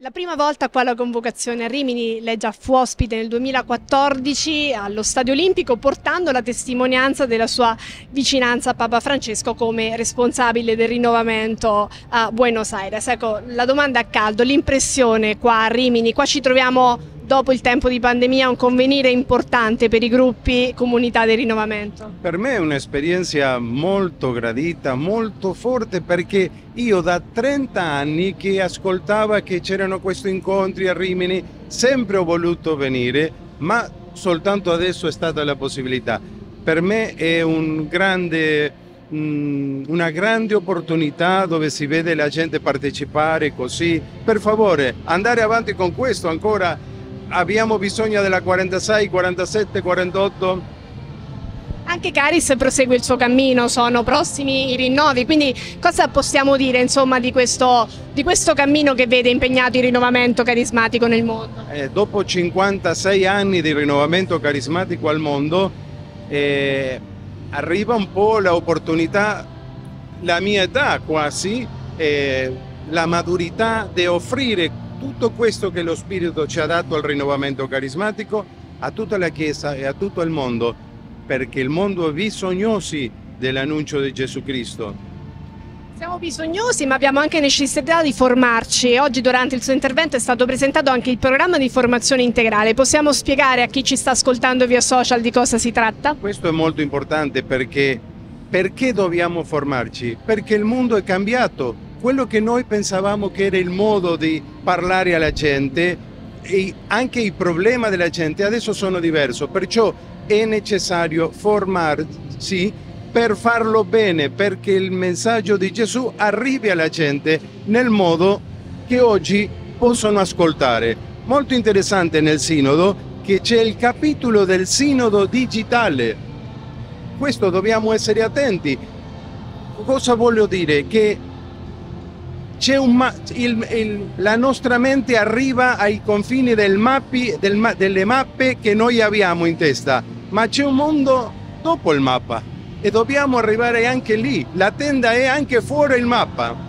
La prima volta qua la convocazione a Rimini, lei già fu ospite nel 2014 allo Stadio Olimpico portando la testimonianza della sua vicinanza a Papa Francesco come responsabile del rinnovamento a Buenos Aires. Ecco, la domanda a caldo, l'impressione qua a Rimini, qua ci troviamo dopo il tempo di pandemia, un convenire importante per i gruppi comunità del rinnovamento. Per me è un'esperienza molto gradita, molto forte, perché io da 30 anni che ascoltavo che c'erano questi incontri a Rimini, sempre ho voluto venire, ma soltanto adesso è stata la possibilità. Per me è una grande opportunità dove si vede la gente partecipare così. Per favore, andare avanti con questo ancora. Abbiamo bisogno della 46, 47, 48. Anche Caris prosegue il suo cammino, sono prossimi i rinnovi, quindi cosa possiamo dire insomma di questo cammino che vede impegnato il rinnovamento carismatico nel mondo? Dopo 56 anni di rinnovamento carismatico al mondo arriva un po' l'opportunità, la mia età quasi, la maturità di offrire tutto questo che lo Spirito ci ha dato al rinnovamento carismatico, a tutta la Chiesa e a tutto il mondo, perché il mondo è bisognoso dell'annuncio di Gesù Cristo. Siamo bisognosi, ma abbiamo anche necessità di formarci. Oggi durante il suo intervento è stato presentato anche il programma di formazione integrale. Possiamo spiegare a chi ci sta ascoltando via social di cosa si tratta? Questo è molto importante perché dobbiamo formarci? Perché il mondo è cambiato. Quello che noi pensavamo che era il modo di parlare alla gente e anche i problemi della gente adesso sono diversi, perciò è necessario formarsi per farlo bene, perché il messaggio di Gesù arrivi alla gente nel modo che oggi possono ascoltare. Molto interessante nel Sinodo che c'è il capitolo del Sinodo digitale. Questo dobbiamo essere attenti. Cosa voglio dire? Che c'è la nostra mente arriva ai confini delle mappe che noi abbiamo in testa, ma c'è un mondo dopo il mappa e dobbiamo arrivare anche lì, la tenda è anche fuori il mappa.